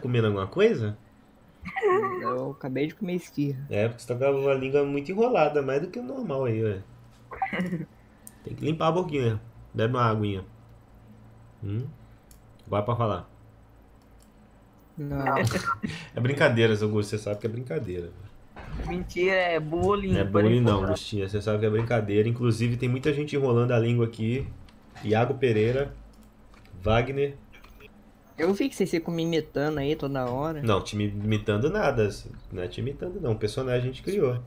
Comendo alguma coisa? Eu acabei de comer esfirra. É, porque você tá com a língua muito enrolada, mais do que o normal aí, ué. Tem que limpar a boquinha. Bebe uma aguinha. Vai pra falar. Não. É brincadeira, seu Gusta, você sabe que é brincadeira. Mentira, é bullying. É bullying não, Gustinha, você sabe que é brincadeira. Inclusive tem muita gente enrolando a língua aqui. Thiago Pereira Wagner. Eu vi que vocês ficam me imitando aí toda hora. Não, te imitando nada. Não é te imitando não, o personagem a gente criou.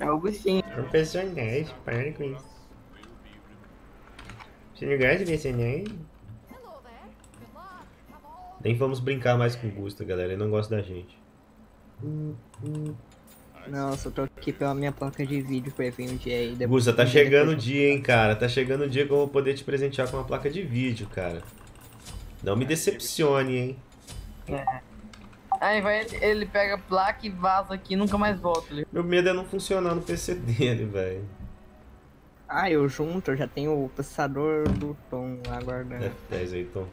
É o Gustinho. É um personagem, para com isso. Você não gosta de personagem? Nem vamos brincar mais com o Gusta, galera. Ele não gosta da gente. Não, só tô aqui pela minha placa de vídeo pra ver um dia aí. Gusta, tá chegando o dia, hein, cara. Tá chegando o dia que eu vou poder te presentear com uma placa de vídeo, cara. Não me decepcione, hein. É. Aí vai, ele pega a placa e vaza aqui e nunca mais volta. Ele. Meu medo é não funcionar no PC dele, velho. Ah, eu junto, eu já tenho o processador do Tom lá guardando. É, 10 aí, Tom.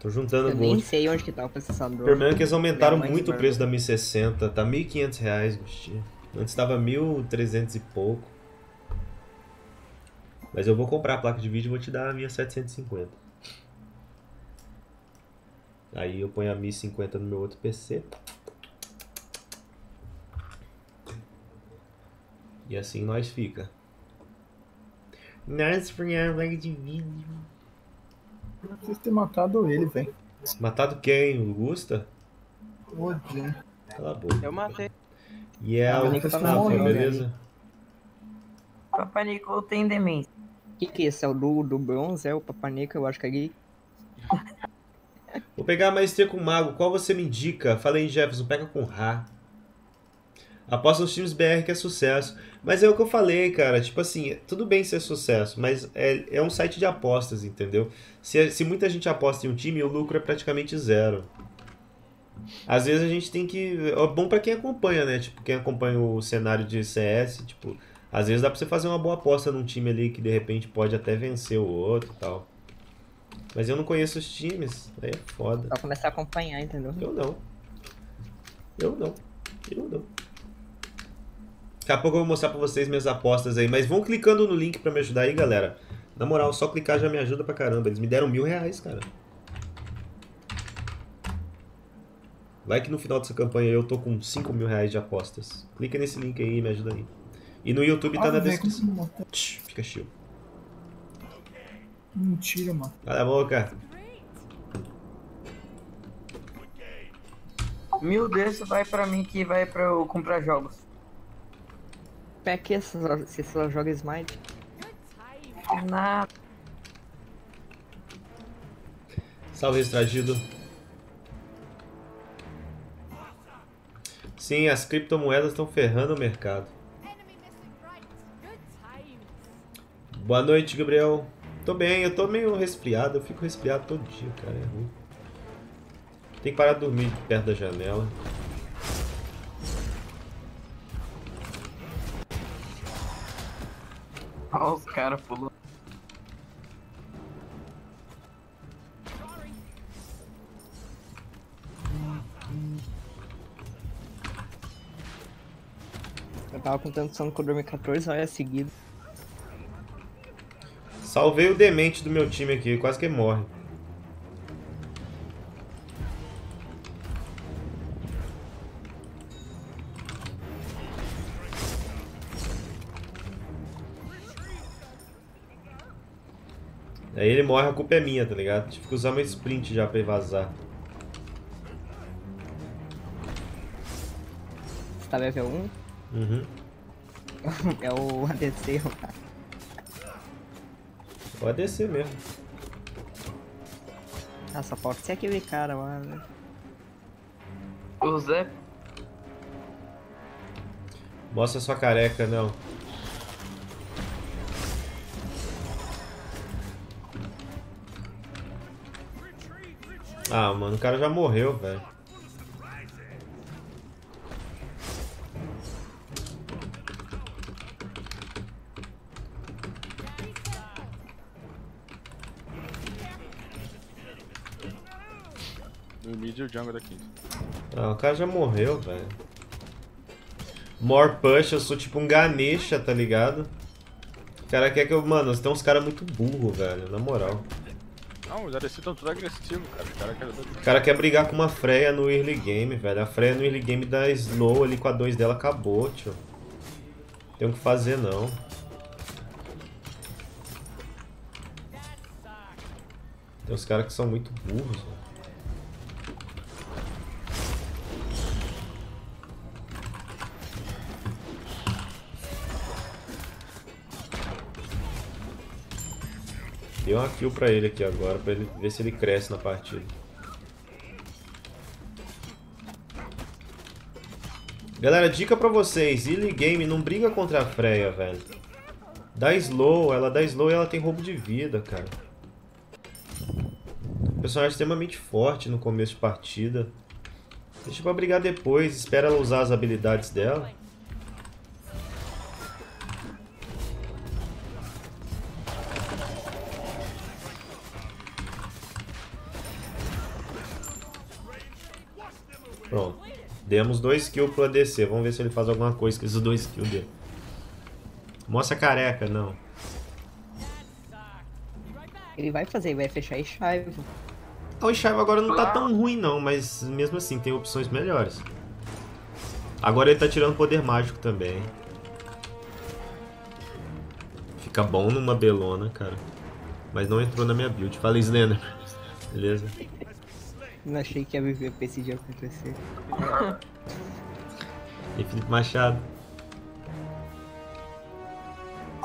Tô juntando. Eu nem sei onde que tá o processador. Pelo menos que eles aumentaram muito o preço da 1060. Tá R$1.500, Gustinha. Antes tava 1.300 e pouco. Mas eu vou comprar a placa de vídeo e vou te dar a minha 750. Aí eu ponho a 1050 no meu outro PC. E assim nós fica. Nice for a placa de vídeo. Eu preciso ter matado ele, velho. Matado quem? O Gusta? Odeio. Cala a boca. Eu matei. E é o Nico, beleza? Papai Nico tem demência. Que esse é o do bronze? É o Papai Nico, eu acho que é gay. Vou pegar a maestria com o mago. Qual você me indica? Fala aí, Jefferson. Pega com Rá. Aposta nos times BR que é sucesso. Mas é o que eu falei, cara. Tipo assim, tudo bem ser sucesso, mas é um site de apostas, entendeu? Se muita gente aposta em um time, o lucro é praticamente zero. Às vezes a gente tem que... É bom pra quem acompanha, né? Tipo, quem acompanha o cenário de CS, tipo... Às vezes dá pra você fazer uma boa aposta num time ali que de repente pode até vencer o outro e tal. Mas eu não conheço os times. Aí é foda. Só começar a acompanhar, entendeu? Eu não. Daqui a pouco eu vou mostrar pra vocês minhas apostas aí. Mas vão clicando no link pra me ajudar aí, galera. Na moral, só clicar já me ajuda pra caramba. Eles me deram R$1.000, cara. Vai que no final dessa campanha eu tô com R$5.000 de apostas. Clica nesse link aí e me ajuda aí. E no YouTube tá na descrição. Fica chill. Mentira, mano. Cala a boca. R$1.000 vai pra mim que vai pra eu comprar jogos. É que você só joga Smite? Nada. Salve, extragido. Sim, as criptomoedas estão ferrando o mercado. Boa noite, Gabriel. Tô bem, eu tô meio resfriado. Eu fico resfriado todo dia, cara. É ruim. Tem que parar de dormir perto da janela. Olha os caras pulando. Eu tava contando sono que eu dormi 14 horas seguidas. Salvei o demente do meu time aqui, quase que morre. Aí ele morre, a culpa é minha, tá ligado? Tive que usar meu sprint já pra ele vazar. Você tá level 1? Uhum. É o ADC, cara. É o ADC mesmo. Ah, só pode ser aquele cara lá, né? O Zé? Mostra sua careca, não. Ah, mano, o cara já morreu, velho. O mid e o jungle daqui. Ah, o cara já morreu, velho. More push, eu sou tipo um Ganesha, tá ligado? O cara quer que eu... Mano, tem uns caras muito burros, velho, na moral. Não, os ADC estão tudo agressivos, cara. O cara quer brigar com uma Freya no early game, velho. A Freya no early game da slow ali com a 2 dela acabou, tio. Não tem o que fazer, não. Tem uns caras que são muito burros, velho. Dei uma kill pra ele aqui agora, pra ele ver se ele cresce na partida. Galera, dica pra vocês, early game, não briga contra a Freya, velho. Ela dá slow e ela tem roubo de vida, cara. O personagem é extremamente forte no começo de partida. Deixa pra brigar depois, espera ela usar as habilidades dela. Pronto, demos 2 kills pro ADC, vamos ver se ele faz alguma coisa com esses 2 kills dele. Mostra a careca, não. Ele vai fazer, vai fechar Enxaivo. O Enxaivo agora não tá tão ruim não, mas mesmo assim tem opções melhores. Agora ele tá tirando poder mágico também. Fica bom numa belona, cara. Mas não entrou na minha build, fala Slender, beleza? Não achei que ia viver pra esse dia acontecer. E Felipe Machado.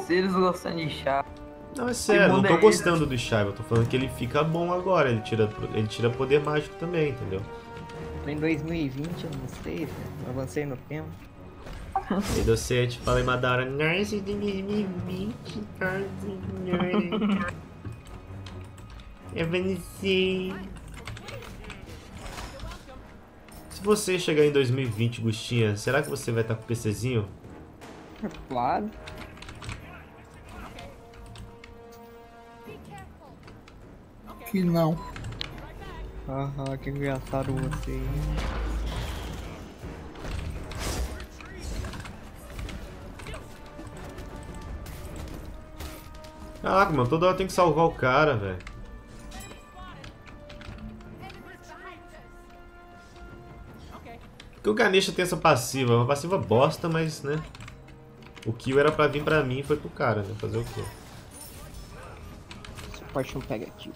Se eles gostam de Enxaivo. Não, é sério, não tô gostando do Enxaivo. Eu tô falando que ele fica bom agora. Ele tira poder mágico também, entendeu? Em 2020 eu não sei, velho. Avancei no tempo. E você te fala em Madara. Nice de 2020, eu venci. Se você chegar em 2020, Gustinha, será que você vai estar com o PCzinho? Claro. Que não. Haha, que engraçado você. Caraca, mano, toda hora tem que salvar o cara, velho. Porque o Ganesha tem essa passiva, uma passiva bosta, mas, né? O kill era pra vir pra mim e foi pro cara, né? Fazer o quê? Essa parte não pega aqui.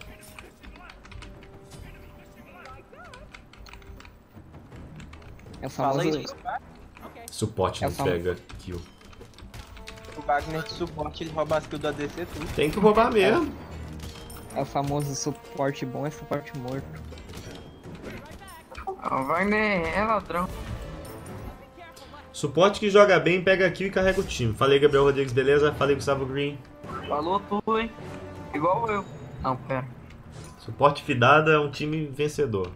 É o famoso... Suporte não pega kill. O Wagner de suporte, ele rouba as kills do ADC tudo. Tem que roubar mesmo. É o famoso suporte bom, é suporte morto. O Wagner é ladrão. Suporte que joga bem, pega kill e carrega o time. Falei, Gabriel Rodrigues, beleza? Falei, Gustavo Green. Falou tudo, hein? Igual eu. Não, pera. Suporte fidada é um time vencedor.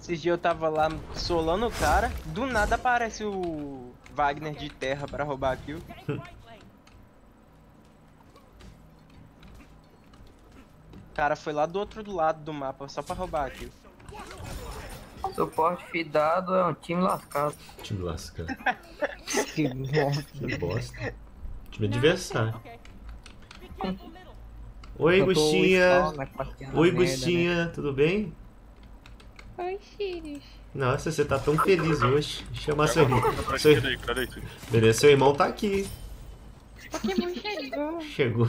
Esses dias eu tava lá solando o cara, do nada aparece o Wagner de terra pra roubar a kill. O cara foi lá do outro lado do mapa só pra roubar a kill. Suporte fidado é um time lascado. Time lascado. Que bosta. Que bosta. Time adversário. Oi, Gustinha. Oi, Gustinha. Tudo bem? Oi, filhos. Nossa, você tá tão feliz hoje. Chamar seu irmão. Beleza, seu irmão tá aqui. Pokémon chegou. Chegou.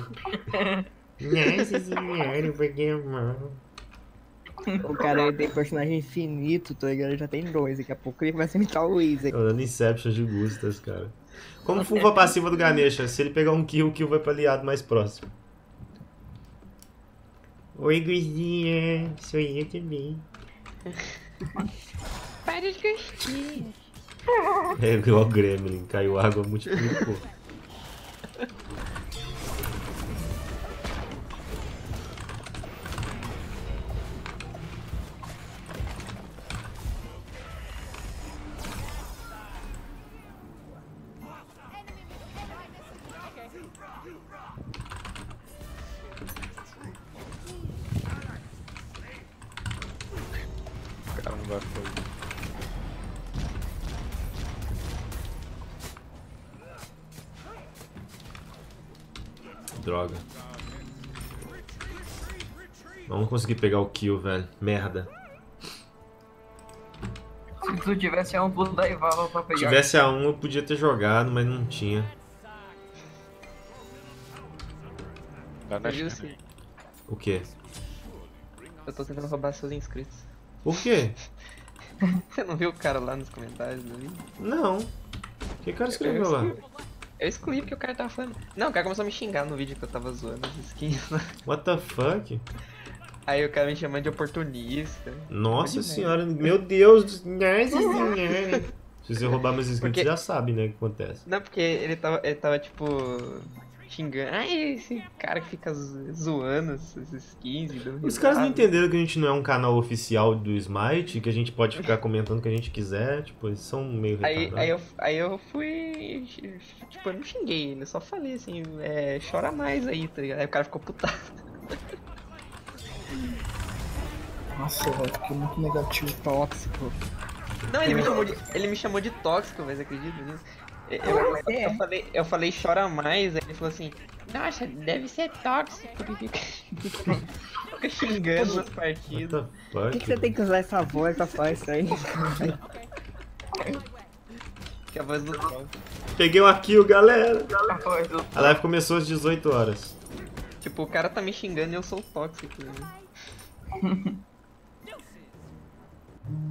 Pokémon. O cara tem personagem infinito, tô ligado? Ele já tem 2, daqui a pouco ele vai se imitar o Luiz aqui. Olha, Inception de Gustas, cara. Como for a passiva do Ganesha? Se ele pegar um kill, o kill vai pra aliado mais próximo. Oi, Gustinha. Sou eu também. Para de Gustinha. É igual o Gremlin, caiu água, multiplicou. vai fazer. Droga. Vamos conseguir pegar o kill, velho. Merda. Se tu tivesse A1, tu daivava pra pegar. Se tivesse A1, eu podia ter jogado, mas não tinha. O que? Eu tô tentando roubar seus inscritos. Por quê? Você não viu o cara lá nos comentários do vídeo? Não. O que o cara escreveu lá? Eu excluí porque o cara tava falando. Não, o cara começou a me xingar no vídeo que eu tava zoando as skins lá. What the fuck? Aí o cara me chamando de oportunista. Nossa senhora, meu Deus. Nossa senhora. Se você roubar meus inscritos, porque... já sabe, né, o que acontece. Não, porque ele tava tipo... xingando. Ah, esse cara que fica zoando esses skins. Os caras não entenderam que a gente não é um canal oficial do Smite, que a gente pode ficar comentando o que a gente quiser, tipo, eles são meio retardados. Aí eu fui, tipo, eu não xinguei, eu só falei assim, chora mais aí, tá ligado? Aí o cara ficou putado. Nossa, velho, ficou muito negativo, tóxico. Não, ele me chamou de tóxico, mas acredito nisso. Eu falei chora mais, aí ele falou assim, nossa, deve ser tóxico, porque fica xingando nas partidas. Por que você tem que usar essa voz, essa faixa aí? Que é a voz do Tom. Peguei uma kill, galera! A live começou às 18 horas. Tipo, o cara tá me xingando e eu sou tóxico. Né?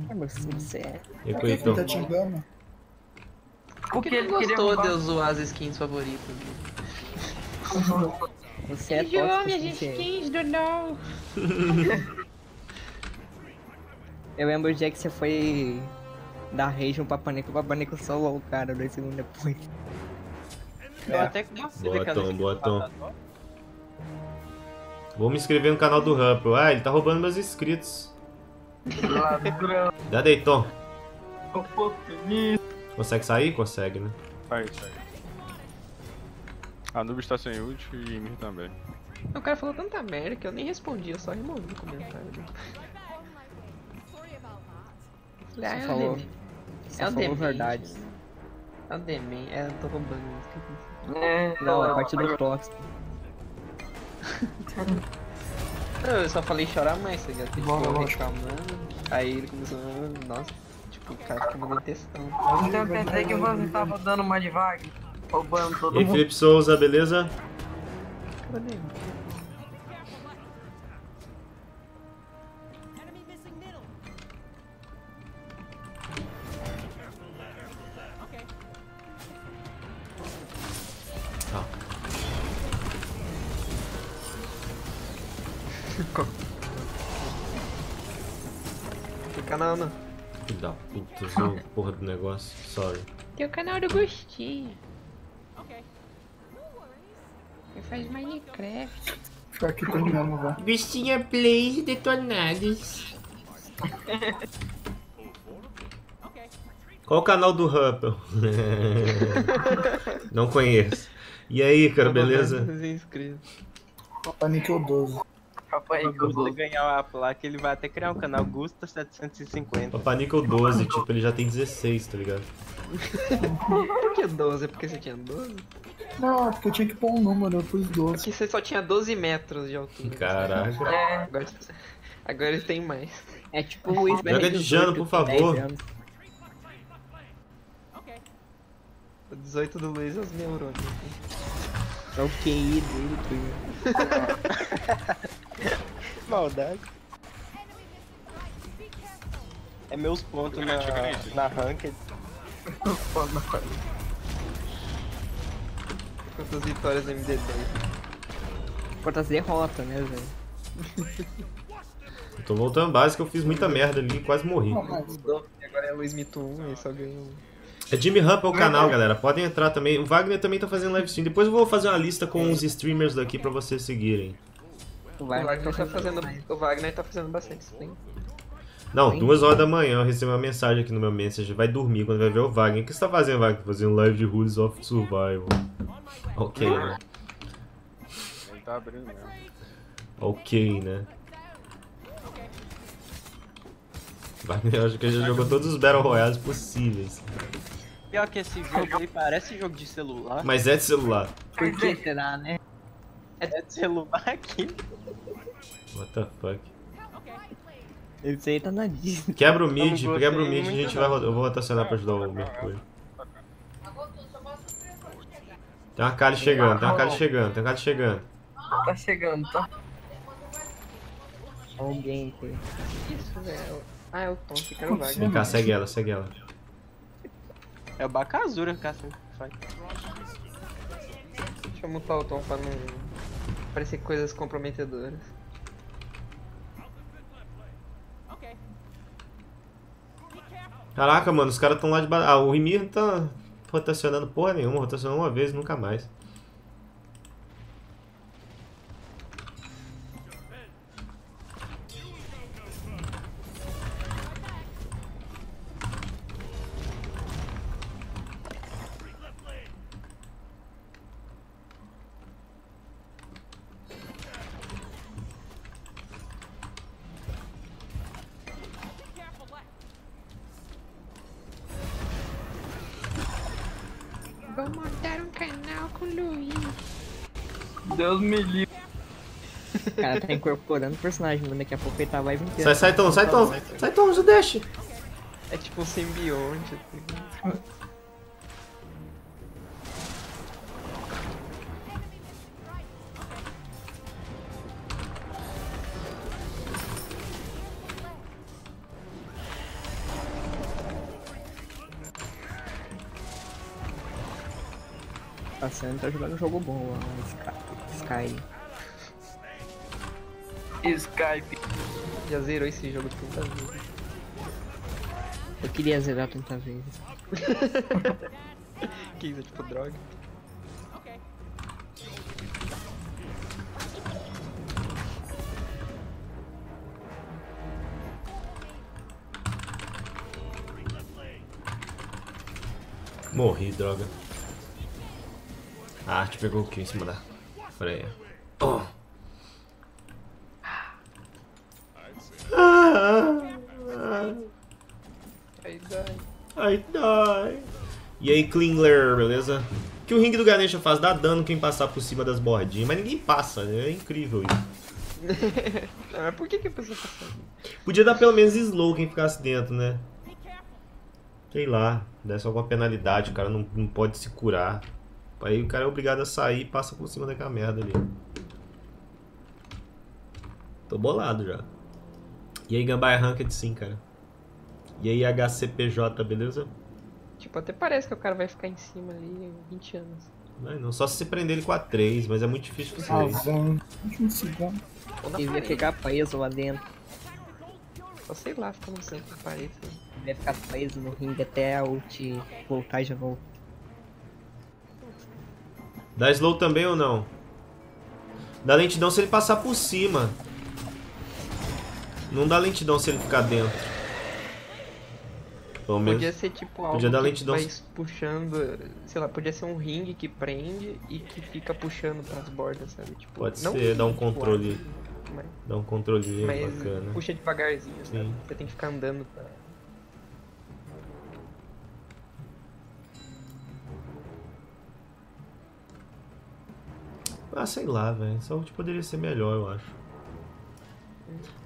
É, mas você é. E aí, então? Tá te xingando? Porque ele gostou de eu zoar as skins favoritas. Você é tóxico, minhas skins do não. Eu lembro o dia que você foi dar rage no Papai Nico solou o cara 2 segundos depois. Eu até que gostei daquela skin. Boa, Tom. Vou me inscrever no canal do Rappel. Ah, ele tá roubando meus inscritos. Dá daí, Tom. Consegue sair? Consegue, né? Sai. A Nubis tá sem ult e Emi também. O cara falou tanta merda que eu nem respondi, eu só removi o comentário. Você falou. É o Demand. Verdade. É o Demand. É, eu tô roubando isso. Não, é a parte do tóxico. Não, eu só falei chorar mais, você já tem que reclamando. Aí ele começou a... Nossa. O cara fica mandando textão. Então eu pensei que você tava dando uma de Wagner, roubando todo mundo. E Felipe Souza, beleza? Cadê? Fica na Ana. Da puta, zoou a porra do negócio, sorry. Tem o canal do Gustinho. Ele faz Minecraft. Ficar aqui terminando, vai. Gustinha plays detonados. Qual o canal do Rappel? Não conheço. E aí, cara, beleza? Papai Nico 12. Papai Nico 12. Se ganhar a placa, ele vai até criar um canal Gusta 750. Papai Nico 12, tipo, ele já tem 16, tá ligado? Por que 12? É porque você tinha 12? Não, é porque eu tinha que pôr um número, eu pus 12. Porque você só tinha 12 metros de altura. Caraca. É, agora ele tem mais. É tipo o Luiz Mediano. Joga de Jano, por favor. 18 do Luiz é os neurônios. É o QI dele, maldade. É meus pontos na ranked. Quantas vitórias MD2? Quantas derrotas, né, velho? Eu tô voltando base que eu fiz muita merda ali e quase morri. Agora é Luiz Mito 1 e só ganhou. É Jimmy Ramp é o canal, galera. Podem entrar também. O Wagner também tá fazendo live stream. Depois eu vou fazer uma lista com uns streamers daqui pra vocês seguirem. O Wagner tá fazendo bastante stream. Não, 2 horas da manhã eu recebi uma mensagem aqui no meu Messenger. Vai dormir quando vai ver o Wagner. O que você tá fazendo, Wagner? Fazendo live de Rules of Survival. Ok, né? Ele tá abrindo mesmo. Ok, né? Wagner. Eu acho que ele já jogou todos os Battle Royales possíveis. Pior que esse jogo aí parece jogo de celular. Mas é de celular. Por que será, né? É de celular aqui. What the fuck? Esse aí tá na Disney. Quebra o mid, a gente vai. Eu vou rotacionar pra ajudar o Mercúrio. Tem uma Kali chegando, Tá chegando, tá? Alguém aqui. Isso, velho. Ah, é o Tom, que quero o Wagner. Vem cá, segue ela, É o Bacazura, cara. Deixa eu mutar o Tom pra não parecer coisas comprometedoras. Caraca, mano, os caras estão lá de baixo. Ah, o Rimir não tá rotacionando porra nenhuma, rotacionou uma vez e nunca mais. Deus me livre. O cara tá incorporando o personagem, mano. Daqui a pouco ele tá vibe inteiro. Sai Tom, já deixa. É tipo um simbionte. Assim. Tá sendo, tá jogando um jogo bom lá, Skype. Já zerou esse jogo 30 vezes. Eu queria zerar 30 vezes. Que isso, é tipo droga. Morri, droga. A arte pegou o que em cima da freia. Oh. Ai, dai. E aí, Klingler, beleza? O que o ringue do Ganesha faz? Dá dano quem passar por cima das bordinhas. Mas ninguém passa, né? É incrível isso. Mas por que a pessoa passa? Podia dar pelo menos slow quem ficasse dentro, né? Sei lá. Desse alguma penalidade, o cara não pode se curar. Aí o cara é obrigado a sair e passa por cima daquela merda ali. Tô bolado já. E aí, Gambá é ranked sim, cara. E aí, HCPJ, beleza? Tipo, até parece que o cara vai ficar em cima ali 20 anos. Não, só se você prender ele com a 3, mas é muito difícil com 3. Ele vai ficar preso lá dentro. Só sei lá, fica no centro da parede. Ele vai ficar preso no ringue até a ult voltar e já volta. Dá slow também ou não? Dá lentidão se ele passar por cima. Não dá lentidão se ele ficar dentro. Pelo menos. Podia ser tipo algo que vai puxando, sei lá, podia ser um ringue que prende e que fica puxando pras bordas, sabe? Tipo, pode não ser, dá um controle. Mas... dá um controle bacana. Puxa devagarzinho, sabe? Sim. Você tem que ficar andando pra... ah, sei lá, velho. Essa ult poderia ser melhor, eu acho.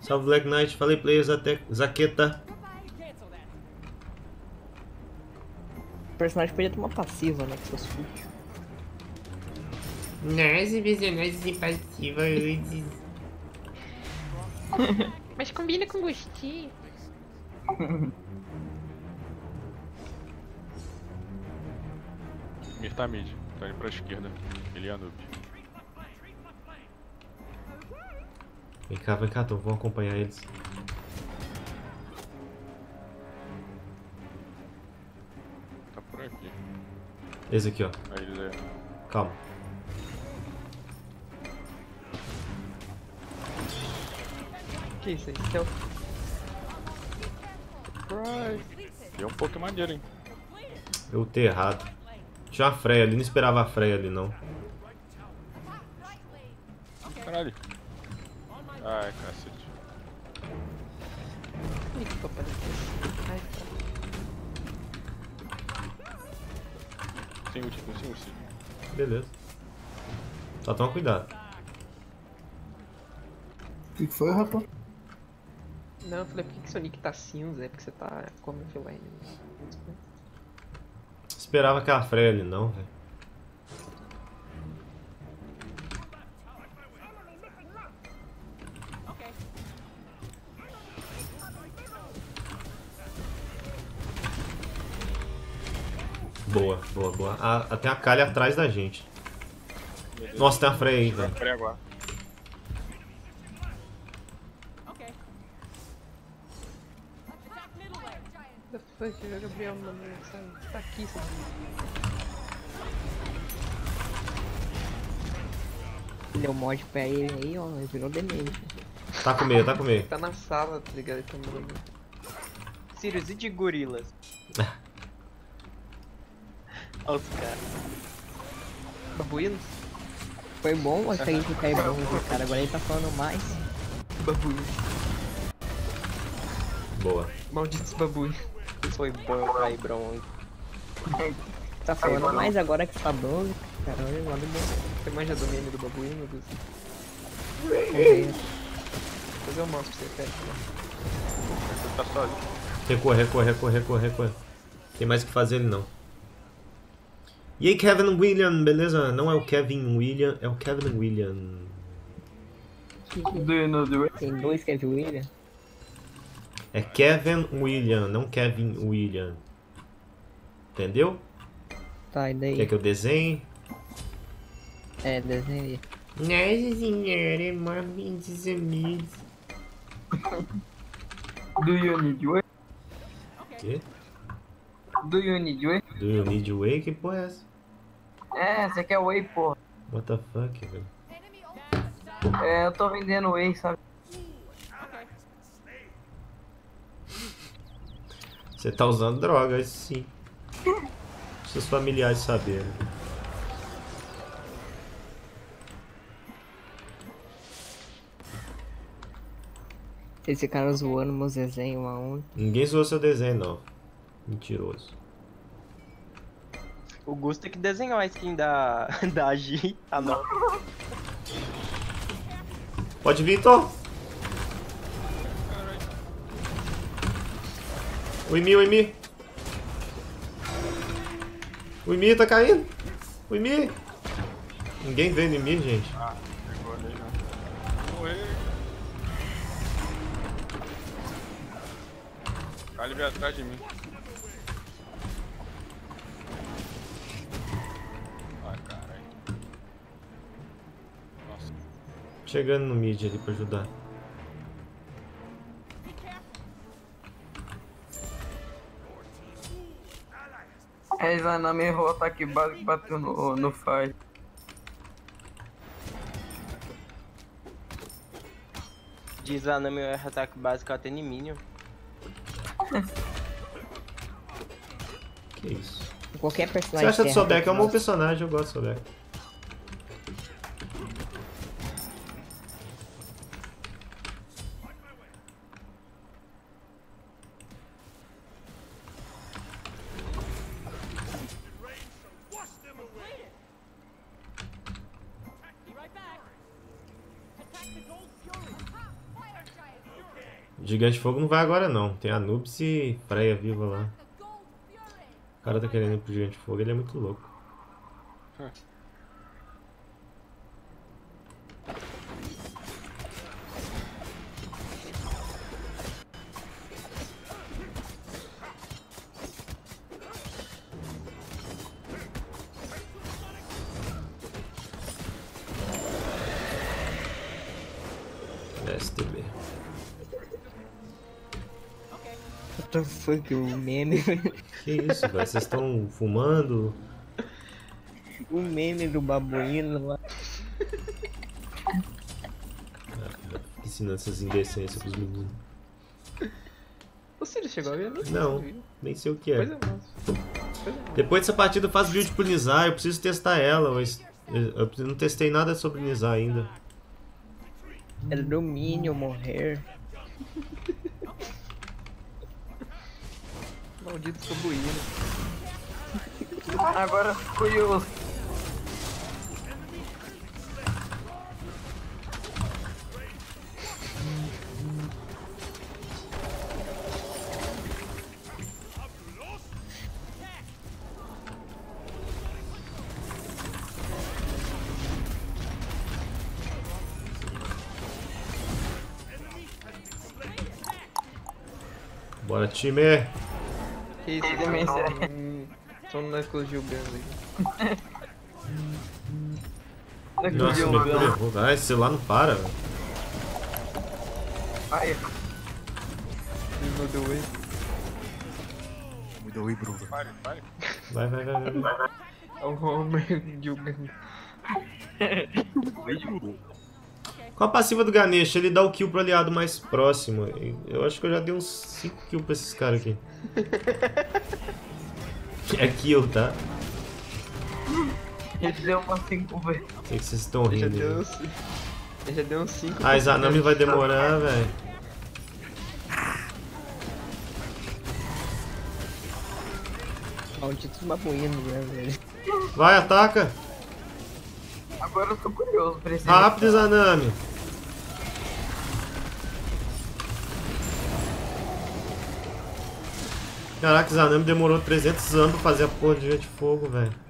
Salve, Black Knight. Falei, players, até Zaqueta. O personagem podia ter uma passiva, né? Que fosse fútil. Nossa, personagem de passiva, eu disse. Mas combina com Gustinho. Ele tá mid. Tá indo pra esquerda. Ele é Anubis. Vem cá, Tom, vamos acompanhar eles. Tá por aqui. Esse aqui, ó. Aí ele é. Calma. Que isso aí? Stealth. Deu um pouco maneiro, hein? Eu ter errado. Tinha uma freia ali, não esperava a freia ali, não. Caralho. Ai, cacete. Sem ulti, sem ulti. Beleza. Só toma cuidado. O que foi, rapaz? Não, eu falei, por que seu nick tá cinza? É porque você tá como villain. Esperava que a freia ali não, velho. Boa, boa, boa. Tem a Kali atrás da gente. Nossa, tem a freia aí, velho. Gabriel, mano, tá aqui, sabe? Deu mod pra ele aí, ó, ele virou Demand. Tá com medo, tá com medo. Tá na sala, tá ligado? Ele tá morrendo. Sirius, e de gorilas? Olha os caras. Babuínos? Foi bom essa aí que caiu bom, cara. Agora ele tá falando mais. Babuínos. Boa. Malditos babuínos. Foi bom aí, Bron. Tá falando mais agora que tá bom. Caralho, olha o meu. Você manja do meme do babuinho, meu Deus. Vou fazer um mouse pra você, cara. Você tá sólido. Recorre, recorre, recorre, recorre, recorre. Tem mais o que fazer ele não. E aí, Kevin William, beleza? Não é o Kevin William, é o Kevin William. Tem dois Kevin William? É Kevin William, não Kevin William. Entendeu? Tá, e daí? Quer que eu desenhe? É, desenhei. Nossa senhora, maravilhosos amigos. Do you need way? Quê? Do you need way? Do you need way? Que porra é essa? É, você quer way, porra. What the fuck, velho? É, eu tô vendendo way, sabe? Você tá usando drogas, sim. Seus familiares saberem. Esse cara zoando meus desenhos um a um. Ninguém zoou seu desenho, não. Mentiroso. O Gusta que desenhou a skin da AG. Ah, não. Pode vir, Tom. O Emi tá caindo. O Emi. Ninguém vê no Emi, gente. Ah, pegou ali, né? Morreu. O Kali veio atrás de mim. Ai, caralho. Nossa. Chegando no mid ali pra ajudar. Ela não me errou, tá aqui, bateu no fire. Diz lá no meu ataque básico até em minion. Que isso? Qualquer personagem. Você acha do Sobek? É um bom personagem, eu gosto do Sobek. Gigante Fogo não vai agora não, tem Anubis e Freia viva lá. O cara tá querendo ir pro Gigante Fogo, ele é muito louco. STB. Foi que o meme. Que isso, velho? Vocês estão fumando? O meme do babuíno lá. Ah, ensinando essas indecências pros meninos. O Ciro chegou a ver? Não, nem sei o que é. Pois é, depois dessa partida eu faço build pro Nizar, eu preciso testar ela, mas eu não testei nada sobre Nizar ainda. Era domínio morrer. Maldito subuíno. Agora fui eu. Bora, time! Que isso, só não explodiu o Guns aí. Nossa, Mercúrio errou. Ah, esse celular não para, velho. Ai. Me deu way, Bruno. Vai. É o homem de Guns. Com a passiva do Ganesha, ele dá o kill pro aliado mais próximo. Eu acho que eu já dei uns 5 kills pra esses caras aqui. É kill, tá? Ele deu umas 5 vezes. O que vocês estão rindo? Ele já deu uns 5. Ah, Izanami vai demorar, velho. Maldito mapuíno, velho. Vai, ataca! Agora eu tô curioso pra esse... Rápido, Izanami! Caraca, Izanami demorou 300 anos pra fazer a porra de gente fogo, velho.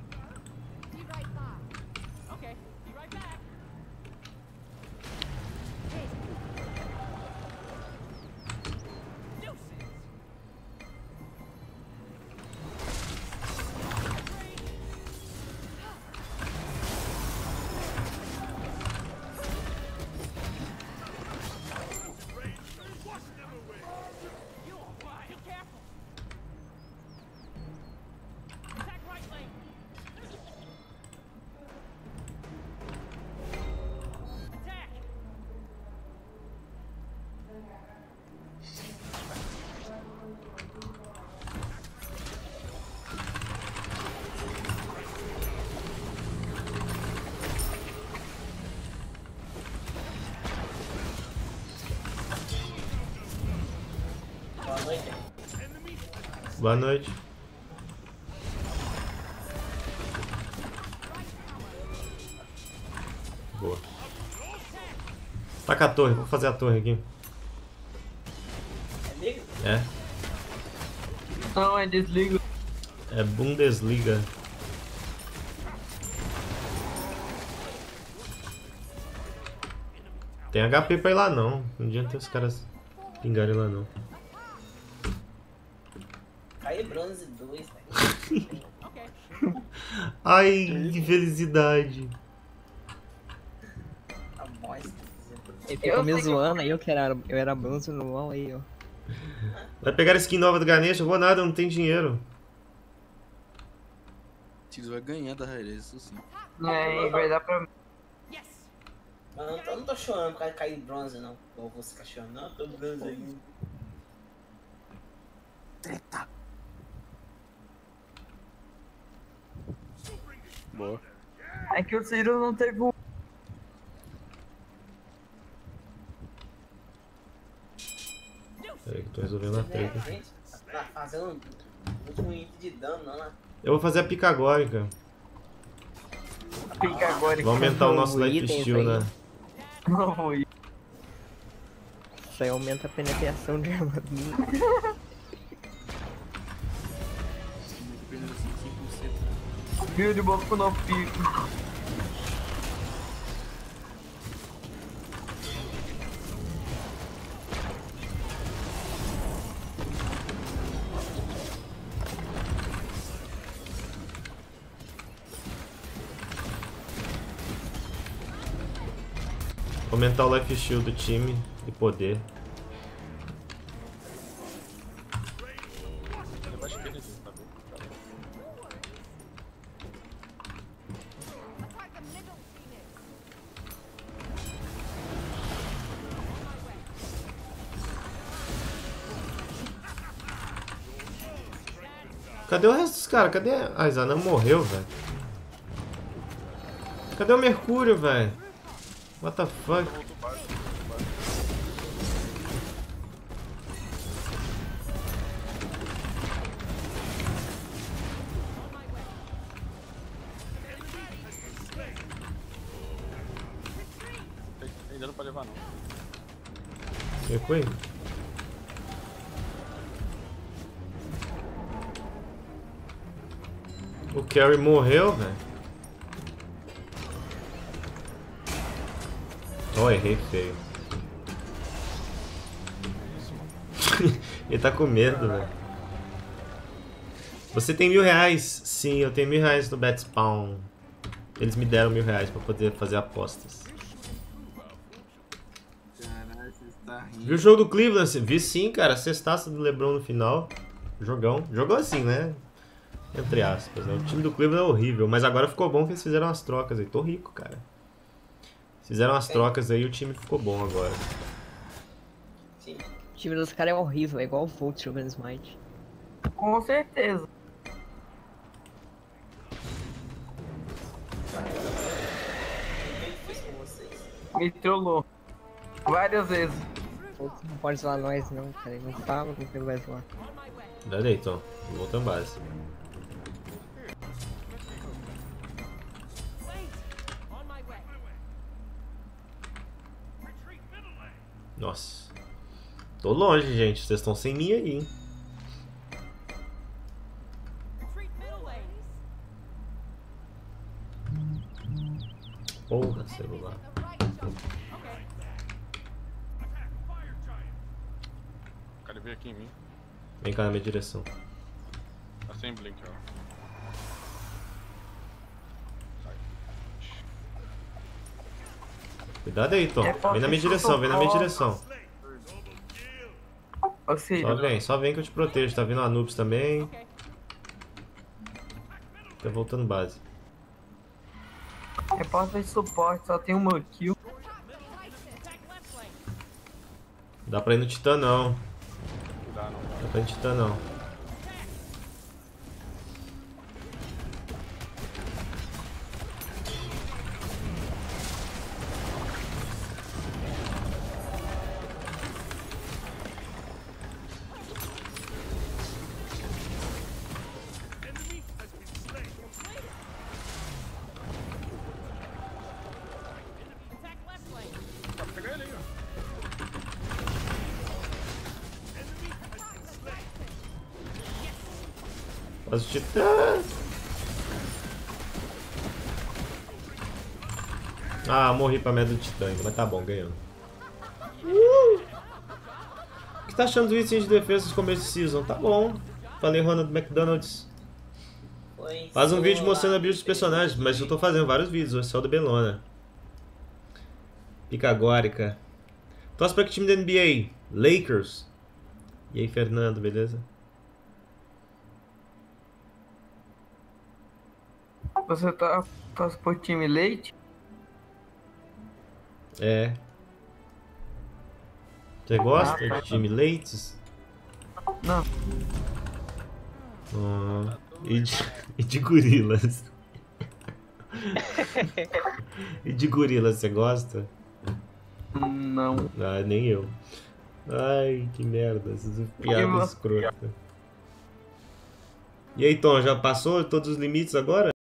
Boa noite. Boa. Taca a torre, vou fazer a torre aqui. É. Não, é desliga. É Bundesliga. Tem HP pra ir lá não. Não adianta os caras pingarem lá não. Bronze 2, velho. Ai, que felicidade. A bosta. Ele ficou me zoando aí, eu era bronze no LoL aí, ó. Vai pegar a skin nova do Ganesha? Eu vou nada, eu não tenho dinheiro. Tigres vai ganhar da Raelha, isso sim. Não, vai dar pra mim. Mano, eu não tô chorando por causa de cair bronze, não. Ou você ficar chorando, não? Eu tô bronze aí. Treta. Boa. É que o Ciro não teve um. Peraí que eu tô resolvendo a treta. Tá fazendo um último hit de dano, não, né? Eu vou fazer a Picagórica. Picagórica. Vamos aumentar o nosso life steal, né? Isso aí aumenta a penetração de armadura. Build bomb com o novo pico. Aumentar o life shield do time e poder. Cadê o resto dos caras? Cadê? Ah, Izanami morreu, velho. Cadê o Mercúrio, velho? What the fuck? levar, não. Cercou ele. O Carry morreu, velho. Oh, errei feio. Ele tá com medo, velho. Você tem R$1.000? Sim, eu tenho R$1.000 no Betspawn. Eles me deram R$1.000 pra poder fazer apostas. Caralho, você tá rindo. Viu o jogo do Cleveland? Vi sim, cara. Sextaça do LeBron no final. Jogão. Jogou assim, né? Entre aspas, né? O time do Cleveland é horrível, mas agora ficou bom que eles fizeram as trocas aí. Tô rico, cara. Fizeram as trocas aí e o time ficou bom agora. Sim. O time dos caras é horrível, é igual o Voltron jogando Smite. Com certeza. Me trollou. Várias vezes. Não pode zoar nós não, cara. Ele não fala que ele vai zoar. Dá aí, Tom. Volta em base. Nossa. Tô longe, gente. Vocês estão sem mim aí, hein? Porra, celular. O cara veio aqui em mim. Vem cá na minha direção. Tá sem blink, ó. Cuidado aí, Tom. Vem na minha direção, vem na minha direção. Só vem que eu te protejo. Tá vindo a Anubis também. Tá voltando base. É porta de suporte, só tem uma kill. Não dá pra ir no Titã, não. Não dá pra ir no Titã, não. Mas o Titã... Ah, morri pra merda do Titã ainda, mas tá bom, ganhou. O que tá achando do item de defesa no começo de season? Tá bom. Falei, Ronald McDonald's. Faz um vídeo mostrando a build dos personagens, mas eu tô fazendo vários vídeos, hoje só do Belona. Picagórica. Torce pra que time da NBA? Lakers. E aí, Fernando, beleza? Você tá por time leite? É. Você gosta de time leites? Não. E de gorilas? E de gorilas você gosta? Não. Ah, nem eu. Ai, que merda. Essas piadas escrotas. E aí, Tom, já passou todos os limites agora?